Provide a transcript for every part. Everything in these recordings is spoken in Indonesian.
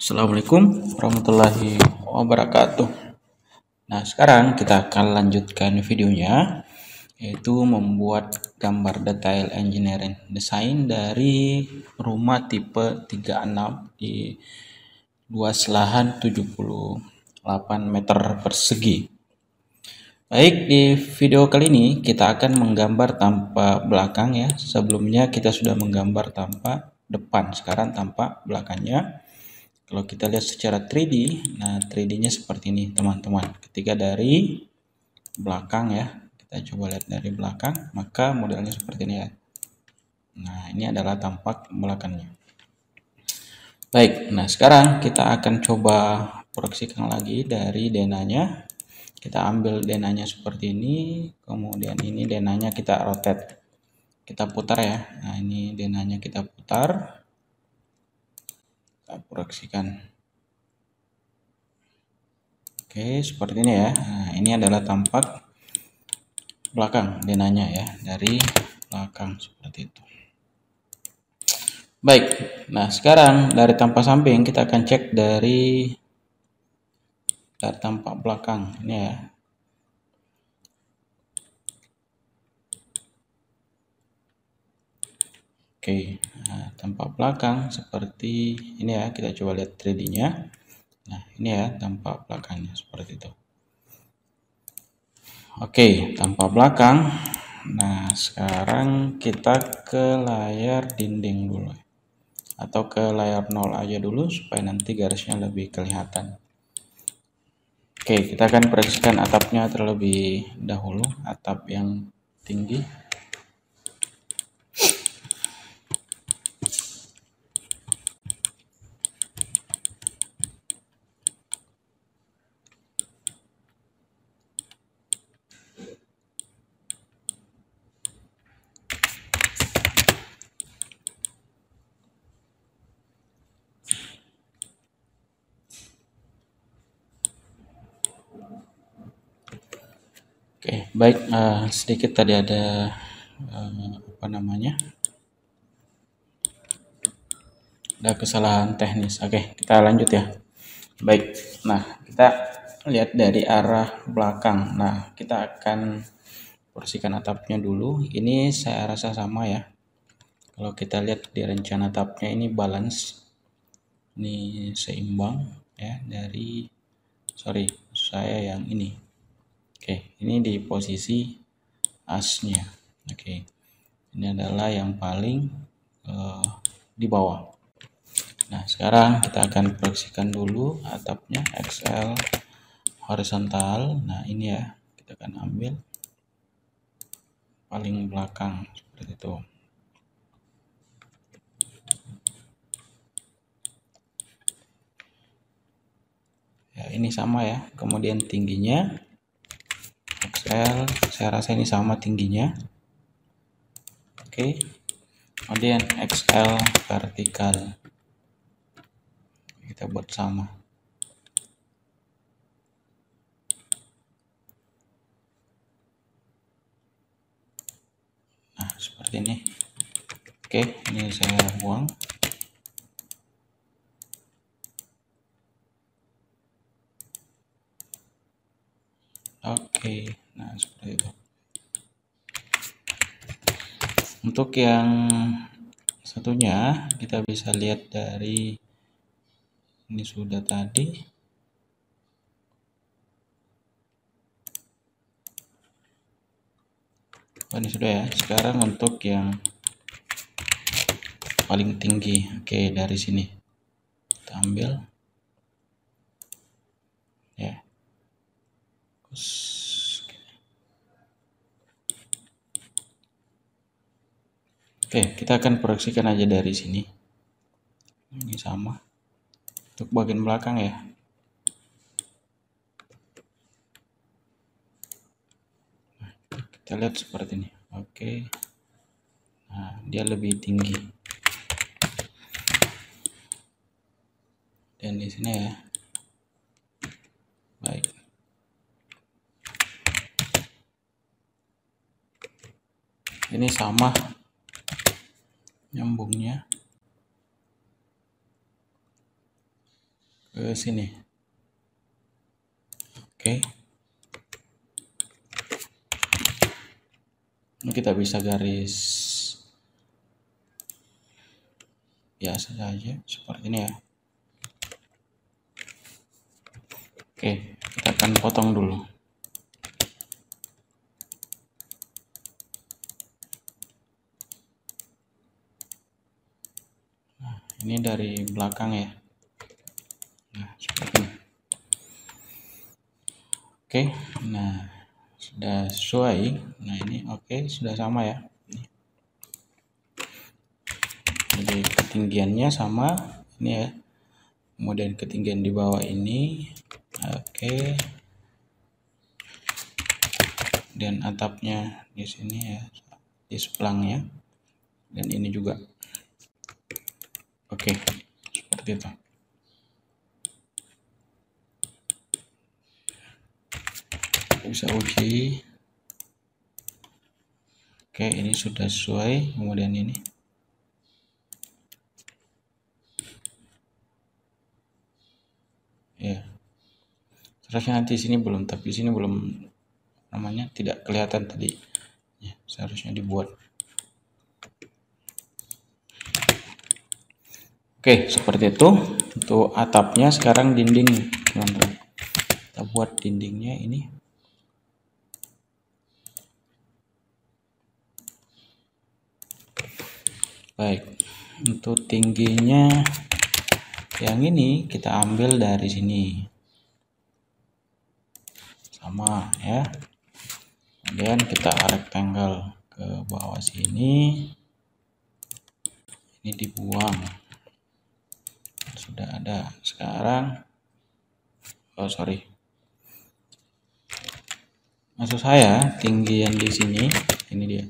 Assalamualaikum warahmatullahi wabarakatuh. Nah, sekarang kita akan lanjutkan videonya, yaitu membuat gambar detail engineering desain dari rumah tipe 36 di luas lahan 78 meter persegi. Baik, di video kali ini kita akan menggambar tanpa belakang ya. Sebelumnya kita sudah menggambar tanpa depan, sekarang tanpa belakangnya. Kalau kita lihat secara 3D, nah 3D-nya seperti ini teman-teman. Ketika dari belakang ya, kita coba lihat dari belakang, maka modelnya seperti ini ya. Nah, ini adalah tampak belakangnya. Baik, nah sekarang kita akan coba proyeksikan lagi dari denanya. Kita ambil denanya seperti ini, kemudian ini denanya kita rotate. Kita putar ya, nah ini denanya kita putar. Proyeksikan. Oke, seperti ini ya. Nah, ini adalah tampak belakang denanya ya, dari belakang seperti itu. Baik, nah sekarang dari tampak samping kita akan cek dari tampak belakang ini ya. Oke, nah, tampak belakang seperti ini ya, kita coba lihat 3D-nya. Nah, ini ya tampak belakangnya seperti itu. Oke, tampak belakang. Nah, sekarang kita ke layar dinding dulu. Atau ke layar 0 aja dulu, supaya nanti garisnya lebih kelihatan. Oke, kita akan proyeksikan atapnya terlebih dahulu, atap yang tinggi. Oke, baik, sedikit tadi ada ada kesalahan teknis. Oke, kita lanjut ya. Baik, nah kita lihat dari arah belakang. Nah, kita akan bersihkan atapnya dulu. Ini saya rasa sama ya. Kalau kita lihat di rencana atapnya ini balance, ini seimbang ya dari, sorry, saya yang ini. Oke, ini di posisi asnya. Oke, ini adalah yang paling di bawah. Nah, sekarang kita akan proyeksikan dulu atapnya XL horizontal. Nah, ini ya, kita akan ambil paling belakang seperti itu. Ya, ini sama ya. Kemudian tingginya XL, saya rasa ini sama tingginya. Oke, kemudian XL vertikal kita buat sama. Nah, seperti ini. Oke, ini saya buang. Oke, nah seperti itu. Untuk yang satunya kita bisa lihat dari ini sudah tadi. Oh, ini sudah ya. Sekarang untuk yang paling tinggi. Oke, dari sini kita ambil. Ya. Oke, kita akan proyeksikan aja dari sini. Ini sama untuk bagian belakang ya. Nah, kita lihat seperti ini. Oke, nah dia lebih tinggi. Dan di sini ya. Baik. Ini sama nyambungnya. ke sini. Oke. Ini kita bisa garis biasa saja seperti ini ya. Oke, kita akan potong dulu. Nah, ini dari belakang ya. Nah, seperti ini. Oke, nah sudah sesuai. Nah ini oke, sudah sama ya. Jadi ketinggiannya sama ini ya, kemudian ketinggian di bawah ini oke, dan atapnya di sini ya, di selangnya, dan ini juga oke, seperti itu. Bisa uji. Oke, ini sudah sesuai, kemudian ini ya, seharusnya nanti sini belum, tapi sini belum namanya, tidak kelihatan tadi ya, seharusnya dibuat. Oke, seperti itu untuk atapnya. Sekarang dinding, teman-teman, kita buat dindingnya ini. Baik, untuk tingginya yang ini kita ambil dari sini sama ya, kemudian kita rectangle ke bawah sini, ini dibuang, sudah ada. Sekarang maksud saya tinggian di sini, ini dia.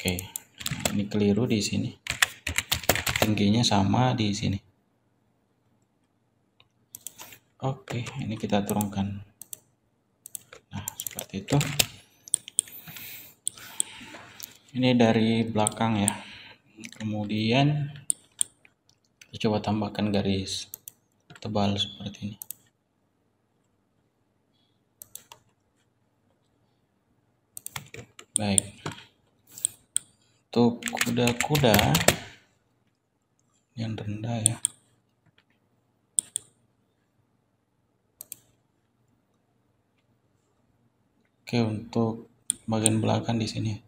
Oke, ini keliru di sini. Tingginya sama di sini. Oke, ini kita turunkan. Nah, seperti itu. Ini dari belakang ya. Kemudian kita coba tambahkan garis tebal seperti ini. Baik. Untuk kuda-kuda yang rendah ya, oke, untuk bagian belakang di sini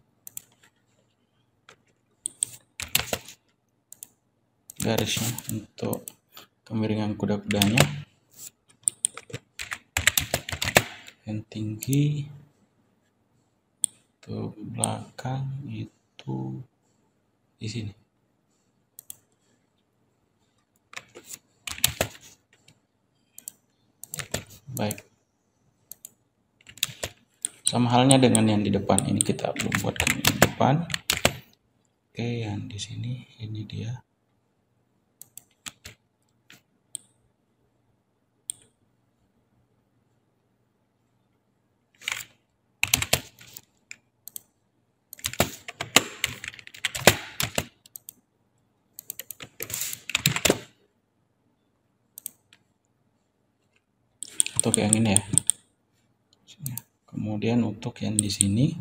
garisnya untuk kemiringan kuda-kudanya yang tinggi. Untuk belakang itu di sini. Baik. Sama halnya dengan yang di depan. Ini kita belum buatkan yang di depan. Oke, yang di sini ini dia. Untuk yang ini ya, kemudian untuk yang di sini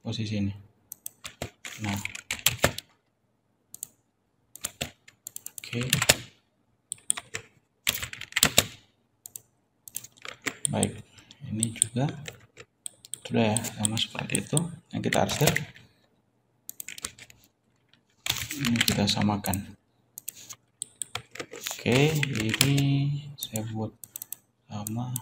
posisi ini. Nah, oke, baik, ini juga sudah ya, sama seperti itu yang kita arsir. Ini kita samakan. Oke, ini saya buat sama.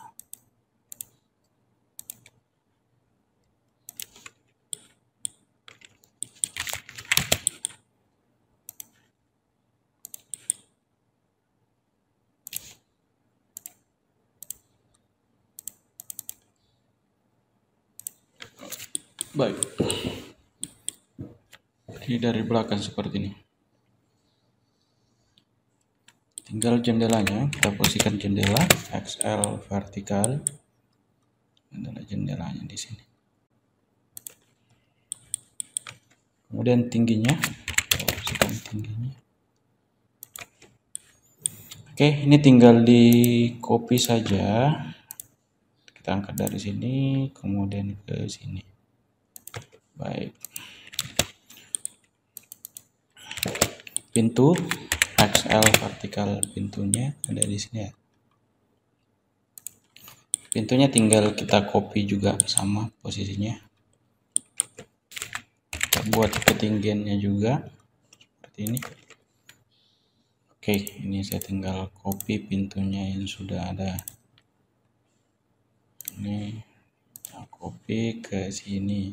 Baik. Ini dari belakang seperti ini. Tinggal jendelanya, kita posisikan jendela XL vertikal. Adalah jendelanya di sini. Kemudian tingginya, posisikan tingginya. Oke, ini tinggal di copy saja. Kita angkat dari sini, kemudian ke sini. Baik. Pintu XL vertikal pintunya ada di sini ya. Pintunya tinggal kita copy juga sama posisinya. Kita buat ketinggiannya juga seperti ini. Oke, ini saya tinggal copy pintunya yang sudah ada. Ini kita copy ke sini.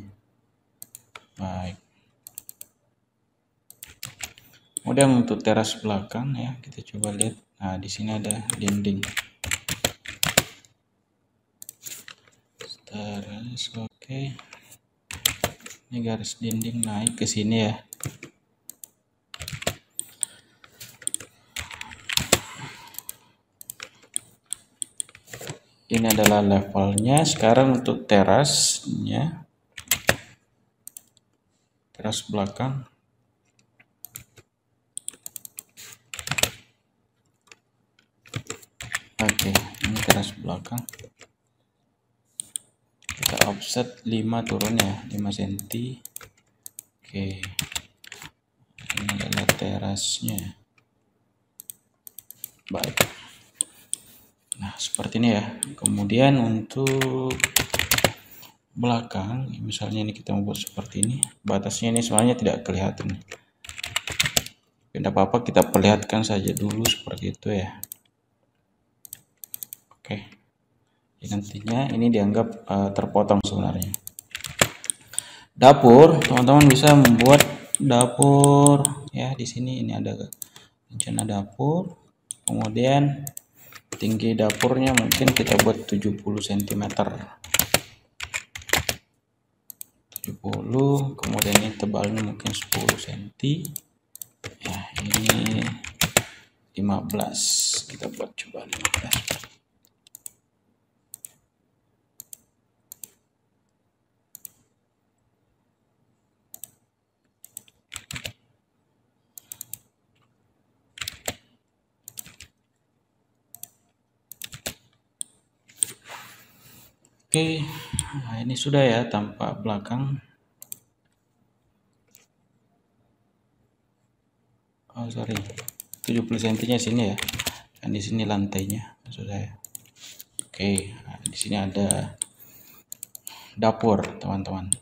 Baik. Kemudian untuk teras belakang ya, kita coba lihat. Nah, di sini ada dinding. Teras, oke. Ini garis dinding naik ke sini ya. Ini adalah levelnya. Sekarang untuk terasnya, teras belakang. Oke, ini teras belakang. Kita offset 5 turun ya, 5 cm. Oke, ini adalah terasnya. Baik. Nah, seperti ini ya. Kemudian untuk belakang, misalnya ini kita membuat seperti ini. Batasnya ini sebenarnya tidak kelihatan. Tidak apa-apa, kita perlihatkan saja dulu seperti itu ya. Oke. Jadi nantinya ini dianggap terpotong sebenarnya. Dapur, teman-teman bisa membuat dapur ya di sini. Ini ada rencana dapur. Kemudian tinggi dapurnya mungkin kita buat 70 cm. 70, kemudian ini tebalnya mungkin 10 cm. Ya, ini 15. Kita buat coba 15. Oke, nah ini sudah ya tanpa belakang. Oh sorry, 70 cm-nya sini ya, dan di sini lantainya maksud saya. Oke, nah, di sini ada dapur teman-teman.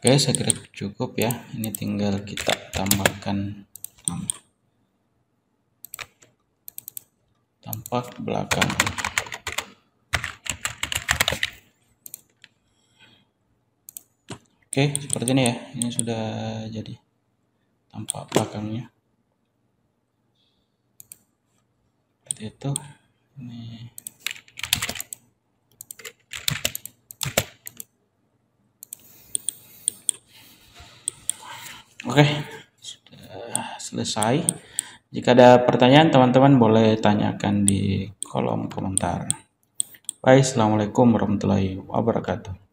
Oke, saya kira cukup ya. Ini tinggal kita tambahkan tampak belakang. Oke, seperti ini ya. Ini sudah jadi tampak belakangnya. Seperti itu. Ini. Oke, sudah selesai. Jika ada pertanyaan, teman-teman boleh tanyakan di kolom komentar. Baik, assalamualaikum warahmatullahi wabarakatuh.